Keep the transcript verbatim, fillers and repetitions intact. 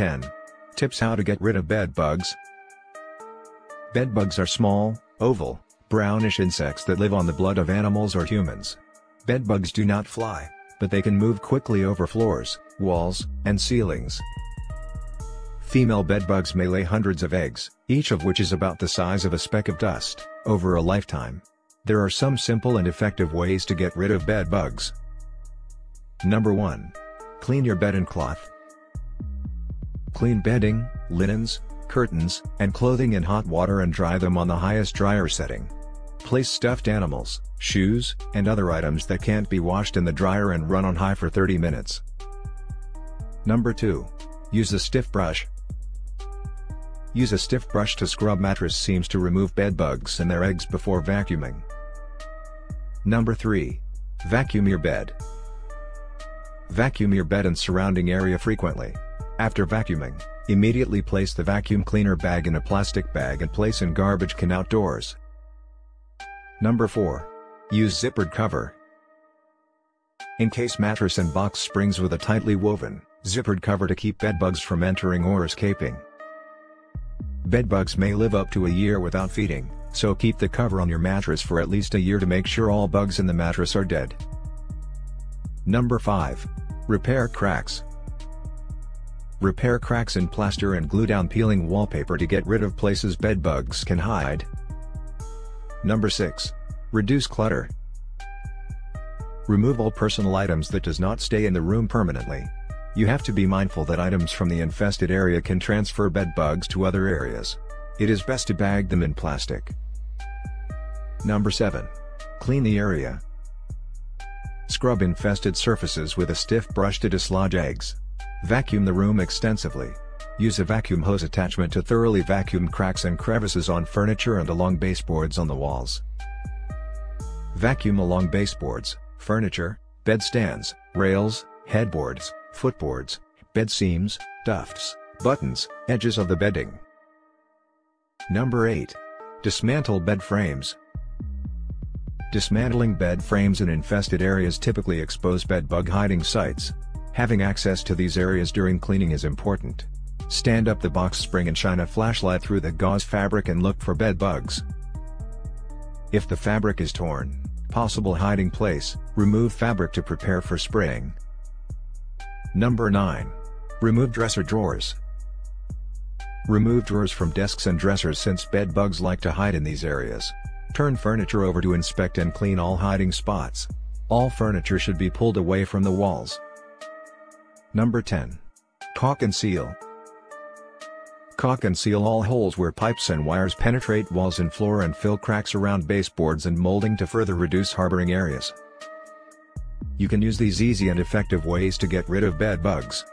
ten. Tips how to get rid of bed bugs. Bed bugs are small, oval, brownish insects that live on the blood of animals or humans. Bed bugs do not fly, but they can move quickly over floors, walls, and ceilings. Female bedbugs may lay hundreds of eggs, each of which is about the size of a speck of dust, over a lifetime. There are some simple and effective ways to get rid of bed bugs. Number one. Clean your bed and cloth. Clean bedding, linens, curtains, and clothing in hot water and dry them on the highest dryer setting. Place stuffed animals, shoes, and other items that can't be washed in the dryer and run on high for thirty minutes. Number two. Use a stiff brush. Use a stiff brush to scrub mattress seams to remove bed bugs and their eggs before vacuuming. Number three. Vacuum your bed. Vacuum your bed and surrounding area frequently. After vacuuming, immediately place the vacuum cleaner bag in a plastic bag and place in garbage can outdoors. Number four. Use zippered cover. Encase mattress and box springs with a tightly woven, zippered cover to keep bed bugs from entering or escaping. Bedbugs may live up to a year without feeding, so keep the cover on your mattress for at least a year to make sure all bugs in the mattress are dead. Number five. Repair cracks. Repair cracks in plaster and glue down peeling wallpaper to get rid of places bedbugs can hide. Number six. Reduce clutter. Remove all personal items that does not stay in the room permanently. You have to be mindful that items from the infested area can transfer bed bugs to other areas. It is best to bag them in plastic. Number seven. Clean the area. Scrub infested surfaces with a stiff brush to dislodge eggs. Vacuum the room extensively. Use a vacuum hose attachment to thoroughly vacuum cracks and crevices on furniture and along baseboards on the walls. Vacuum along baseboards, furniture, bed stands, rails, headboards, footboards, bed seams, tufts, buttons, edges of the bedding. Number eight. Dismantle bed frames. Dismantling bed frames in infested areas typically expose bed bug hiding sites. Having access to these areas during cleaning is important. Stand up the box spring and shine a flashlight through the gauze fabric and look for bed bugs. If the fabric is torn, possible hiding place, remove fabric to prepare for spraying. Number nine. Remove dresser drawers. Remove drawers from desks and dressers since bed bugs like to hide in these areas. Turn furniture over to inspect and clean all hiding spots. All furniture should be pulled away from the walls. Number ten. Caulk and seal. Caulk and seal all holes where pipes and wires penetrate walls and floor and fill cracks around baseboards and molding to further reduce harboring areas. You can use these easy and effective ways to get rid of bed bugs.